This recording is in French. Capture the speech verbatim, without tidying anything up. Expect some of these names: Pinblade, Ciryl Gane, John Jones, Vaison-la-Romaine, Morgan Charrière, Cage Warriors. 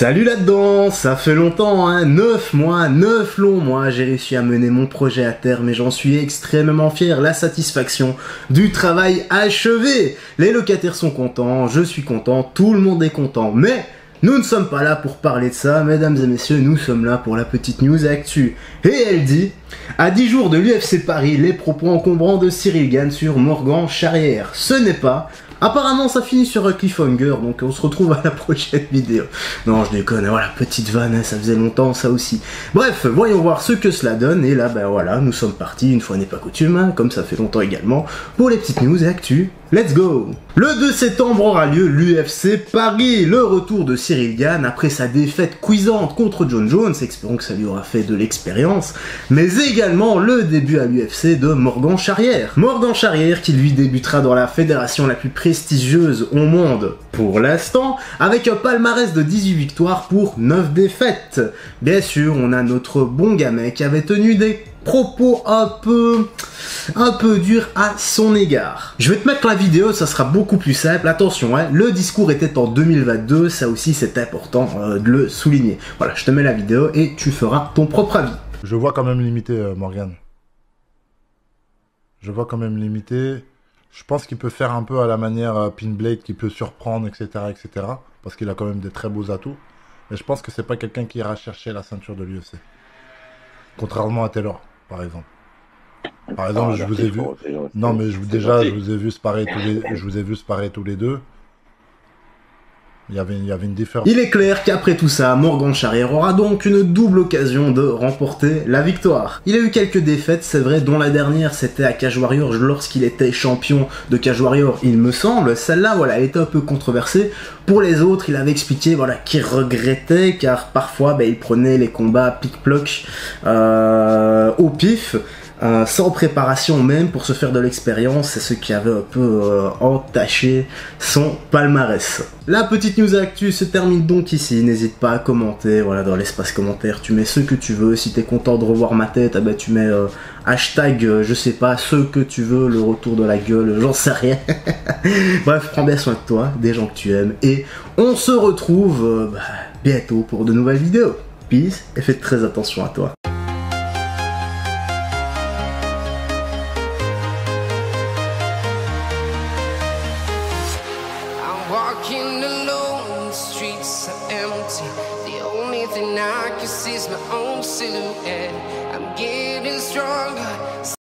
Salut là-dedans, ça fait longtemps, hein, neuf mois, neuf longs mois, j'ai réussi à mener mon projet à terme et j'en suis extrêmement fier, la satisfaction du travail achevé. Les locataires sont contents, je suis content, tout le monde est content, mais nous ne sommes pas là pour parler de ça, mesdames et messieurs, nous sommes là pour la petite news actu. Et elle dit, à dix jours de l'U F C Paris, les propos encombrants de Ciryl Gane sur Morgan Charrière. Ce n'est pas... Apparemment ça finit sur un cliffhanger, donc on se retrouve à la prochaine vidéo. Non, je déconne, voilà, petite vanne, hein, ça faisait longtemps ça aussi. Bref, voyons voir ce que cela donne, et là, ben voilà, nous sommes partis, une fois n'est pas coutume, hein, comme ça fait longtemps également, pour les petites news et actus. Let's go! Le deux septembre aura lieu l'U F C Paris, le retour de Ciryl Gane après sa défaite cuisante contre John Jones, espérons que ça lui aura fait de l'expérience, mais également le début à l'U F C de Morgan Charrière. Morgan Charrière qui lui débutera dans la fédération la plus prestigieuse au monde pour l'instant, avec un palmarès de dix-huit victoires pour neuf défaites. Bien sûr, on a notre bon gamin qui avait tenu des propos un peu... un peu dur à son égard. Je vais te mettre la vidéo, ça sera beaucoup plus simple. Attention, hein, le discours était en deux mille vingt-deux, ça aussi c'est important euh, de le souligner. Voilà, je te mets la vidéo et tu feras ton propre avis. Je vois quand même limité, euh, Morgan. Je vois quand même limité. Je pense qu'il peut faire un peu à la manière euh, Pinblade, qui peut surprendre, et cetera, et cetera. Parce qu'il a quand même des très beaux atouts. Mais je pense que c'est pas quelqu'un qui ira chercher la ceinture de l'U F C. Contrairement à Taylor, par exemple. Par exemple, ah, je vous ai vu. Non, mais je vous déjà, gentil. je vous ai vu se parer tous les, je vous ai vu se parer tous les deux. Il y, avait, il y avait une différence. Il est clair qu'après tout ça, Morgan Charrière aura donc une double occasion de remporter la victoire. Il a eu quelques défaites, c'est vrai, dont la dernière c'était à Cage Warriors lorsqu'il était champion de Cage Warriors, il me semble. Celle-là, voilà, elle était un peu controversée. Pour les autres, il avait expliqué voilà, qu'il regrettait car parfois bah, il prenait les combats pic-ploc euh, au pif. Euh, sans préparation même pour se faire de l'expérience, c'est ce qui avait un peu euh, entaché son palmarès. La petite news actu se termine donc ici, n'hésite pas à commenter, voilà, dans l'espace commentaire tu mets ce que tu veux, si t'es content de revoir ma tête, eh ben, tu mets euh, hashtag, euh, je sais pas, ce que tu veux, le retour de la gueule, j'en sais rien. Bref, prends bien soin de toi, des gens que tu aimes, et on se retrouve euh, bah, bientôt pour de nouvelles vidéos. Peace, et fais très attention à toi. Walking alone, the streets are empty. The only thing I can see is my own silhouette. I'm getting stronger.